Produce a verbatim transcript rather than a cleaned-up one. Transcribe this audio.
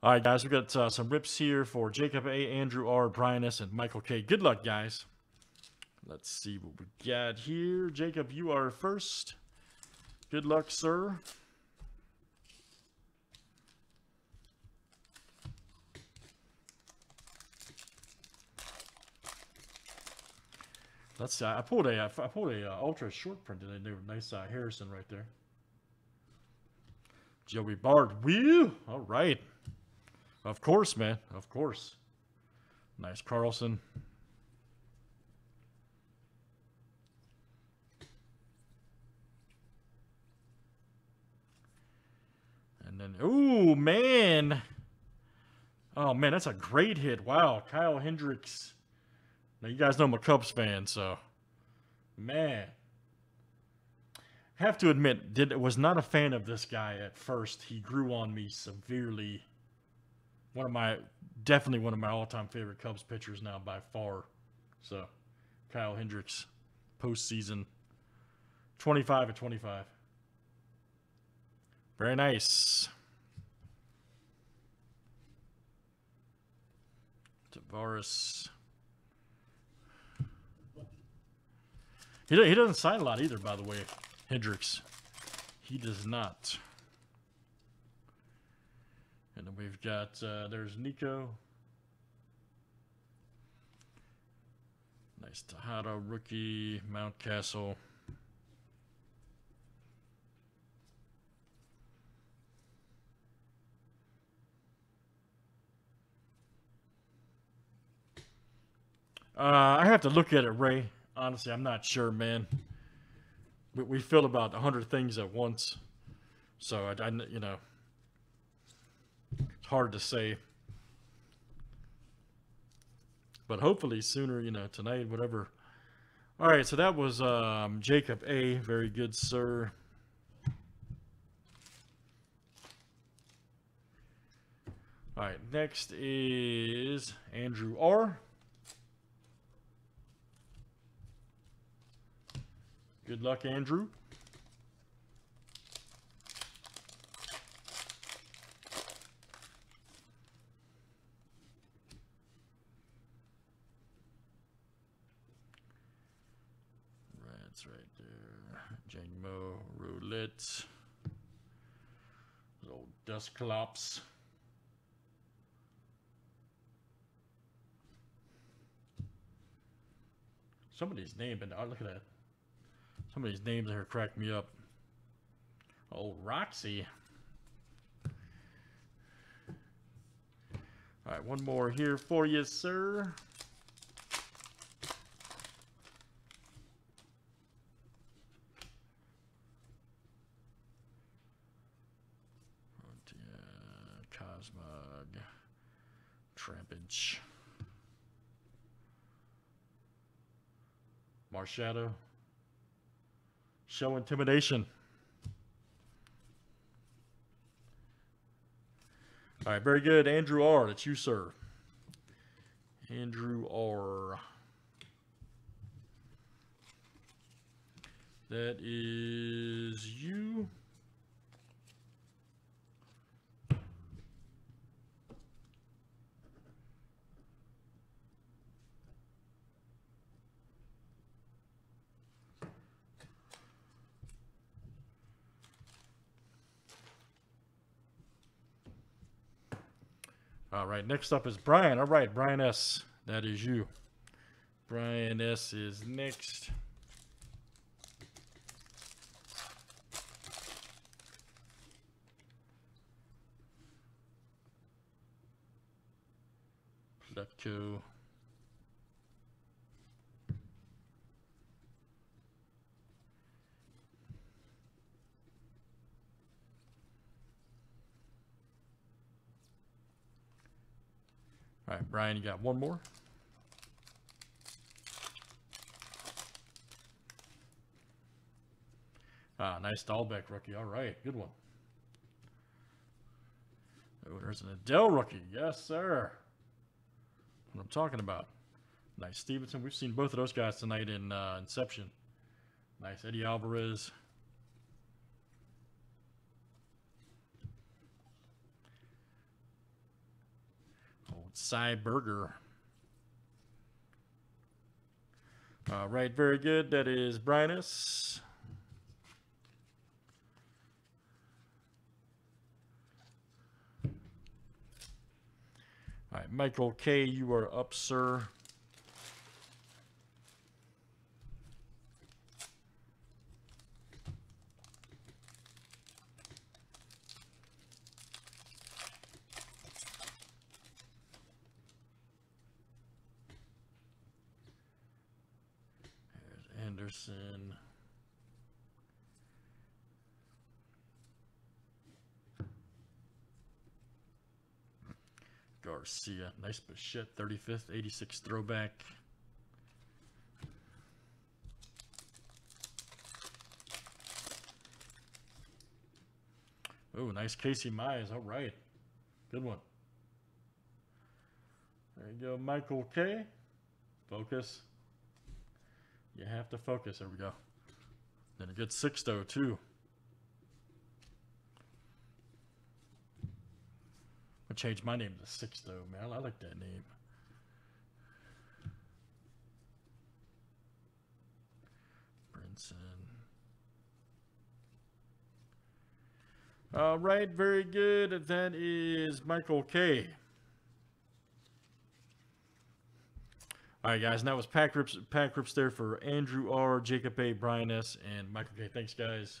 All right, guys, we got uh, some rips here for Jacob A, Andrew R, Brian S, and Michael K. Good luck, guys. Let's see what we got here. Jacob, you are first. Good luck, sir. Let's see. I pulled a I pulled a uh, ultra short print today. They were nice uh, Harrison right there. Joey Bart, woo! All right. Of course, man. Of course. Nice Carlson. And then, ooh, man. Oh, man, that's a great hit. Wow, Kyle Hendricks. Now, you guys know I'm a Cubs fan, so. Man. Have to admit, did was not a fan of this guy at first. He grew on me severely. One of my, definitely one of my all-time favorite Cubs pitchers now by far. So, Kyle Hendricks, postseason, twenty-five of twenty-five. Very nice. Tavares. He, he doesn't sign a lot either, by the way, Hendricks. He does not. And then we've got, uh, there's Nico. Nice Tejada rookie, Mount Castle. Uh, I have to look at it, Ray. Honestly, I'm not sure, man. We, we feel about a hundred things at once. So, I, I, you know, it's hard to say. But hopefully sooner, you know, tonight, whatever. All right, so that was um, Jacob A. Very good, sir. All right, next is Andrew R. Good luck, Andrew. Rats right there. Jangmo Roulette. Old Dust Clops. Somebody's name, and oh, look at that. Somebody's names here cracked me up. Oh, Roxy. All right, one more here for you, sir. Cosmog. Trampage. Marshadow. Show intimidation. All right, very good. Andrew R. That's you, sir. Andrew R. That is you. All right, next up is Brian. All right, Brian S. That is you. Brian S. is next. Plutko. All right, Brian, you got one more. Ah, nice Dahlbeck rookie. All right, good one. Oh, there's an Adele rookie. Yes, sir. What I'm talking about. Nice Stevenson. We've seen both of those guys tonight in uh, Inception. Nice Eddie Alvarez. Cy Burger. All right, very good. That is Brian S. All right, Michael K, you are up, sir. Anderson. Garcia. Nice Bichette. thirty-fifth. eighty-six throwback. Oh, nice Casey Mize. All right. Good one. There you go, Michael K. Focus. You have to focus. There we go. Then a good six-oh, too. I'm going to change my name to six-oh, man. I like that name. Brinson. All right. Very good. That is Michael K. All right, guys, and that was pack rips, pack rips there for Andrew R, Jacob A, Brian S, and Michael K. Thanks, guys.